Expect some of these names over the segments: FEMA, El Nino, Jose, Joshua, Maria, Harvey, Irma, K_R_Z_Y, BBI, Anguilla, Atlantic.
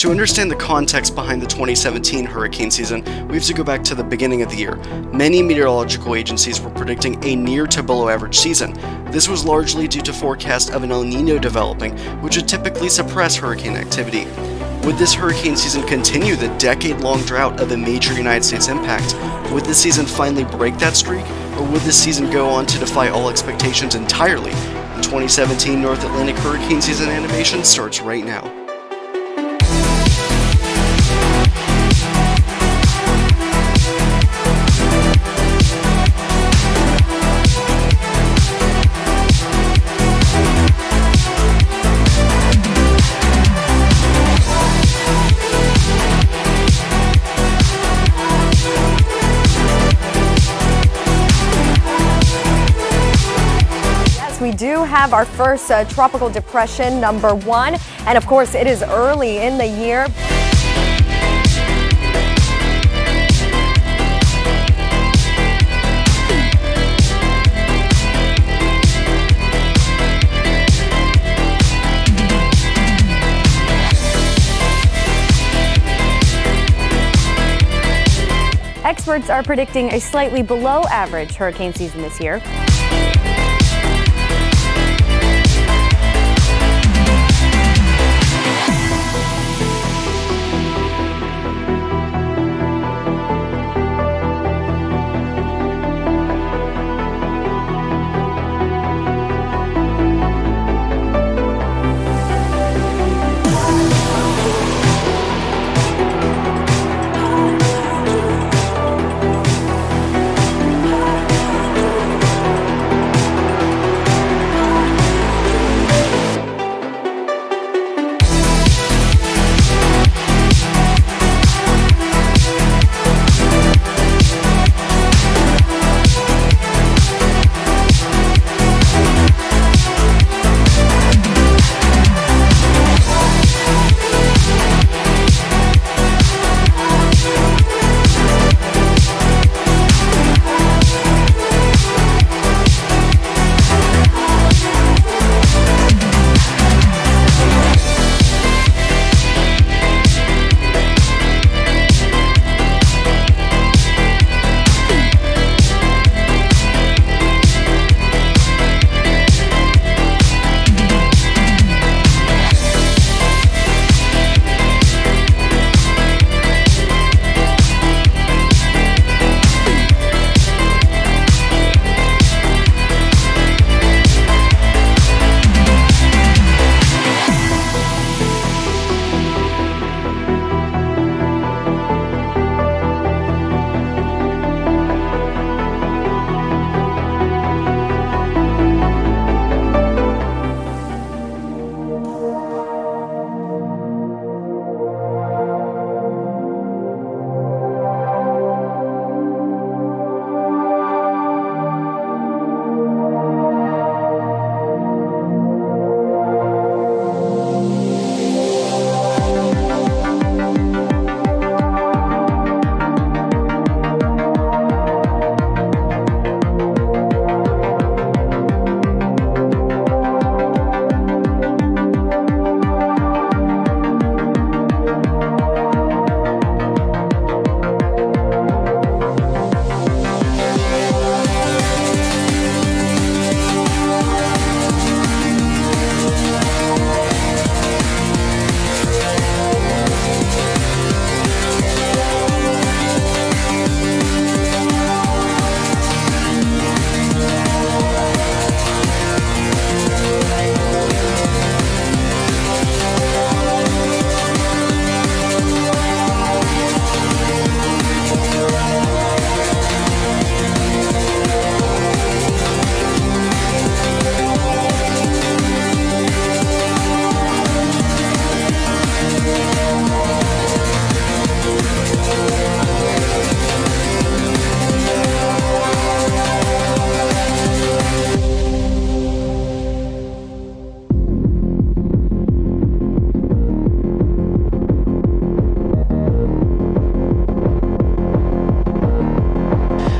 To understand the context behind the 2017 hurricane season, we have to go back to the beginning of the year. Many meteorological agencies were predicting a near to below average season. This was largely due to forecasts of an El Nino developing, which would typically suppress hurricane activity. Would this hurricane season continue the decade-long drought of a major United States impact? Would this season finally break that streak, or would this season go on to defy all expectations entirely? The 2017 North Atlantic hurricane season animation starts right now. We do have our first tropical depression, number one, and of course it is early in the year. Experts are predicting a slightly below average hurricane season this year.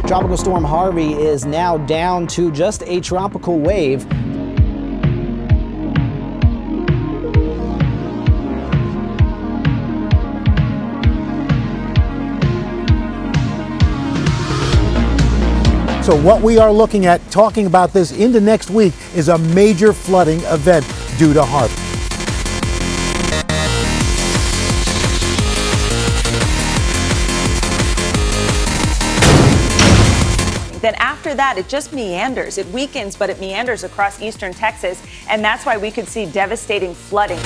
Tropical storm Harvey is now down to just a tropical wave. So what we are looking at, talking about this into next week, is a major flooding event due to Harvey. Then after that, it just meanders. It weakens, but it meanders across eastern Texas, and that's why we could see devastating flooding.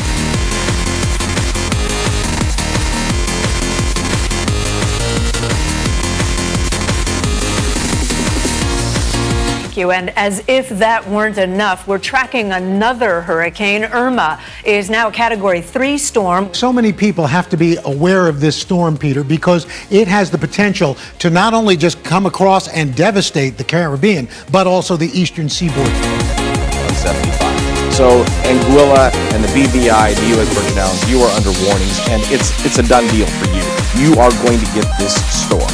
And as if that weren't enough, we're tracking another hurricane. Irma is now a Category 3 storm. So many people have to be aware of this storm, Peter, because it has the potential to not only just come across and devastate the Caribbean, but also the eastern seaboard. 175. So Anguilla and the BBI, the U.S. Virgin Islands, you are under warnings, and it's a done deal for you. You are going to get this storm.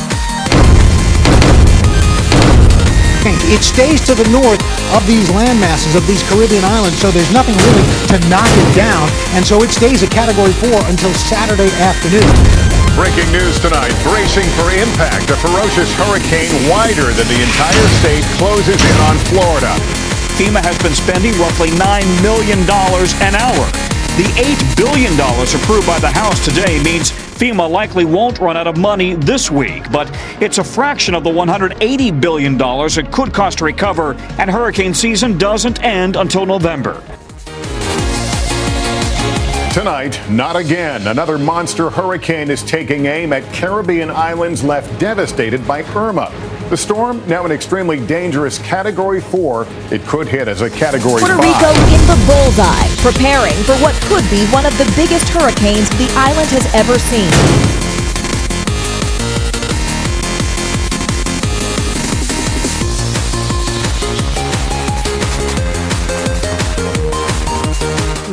It stays to the north of these land masses, of these Caribbean islands, so there's nothing really to knock it down, and so it stays a Category 4 until Saturday afternoon. Breaking news tonight, bracing for impact. A ferocious hurricane wider than the entire state closes in on Florida. FEMA has been spending roughly $9 million an hour. The $8 billion approved by the House today means FEMA likely won't run out of money this week, but it's a fraction of the $180 billion it could cost to recover, and hurricane season doesn't end until November. Tonight, not again. Another monster hurricane is taking aim at Caribbean islands left devastated by Irma. The storm, now an extremely dangerous Category 4, it could hit as a Category 5. Puerto Rico in the bullseye, preparing for what could be one of the biggest hurricanes the island has ever seen.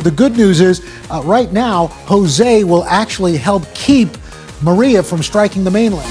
The good news is, right now, Jose will actually help keep Maria from striking the mainland.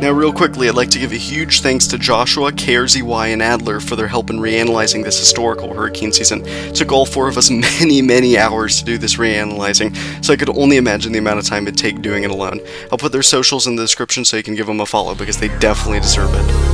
Now real quickly, I'd like to give a huge thanks to Joshua, KRZY, and Adler for their help in reanalyzing this historical hurricane season. It took all four of us many, many hours to do this reanalyzing, so I could only imagine the amount of time it'd take doing it alone. I'll put their socials in the description so you can give them a follow because they definitely deserve it.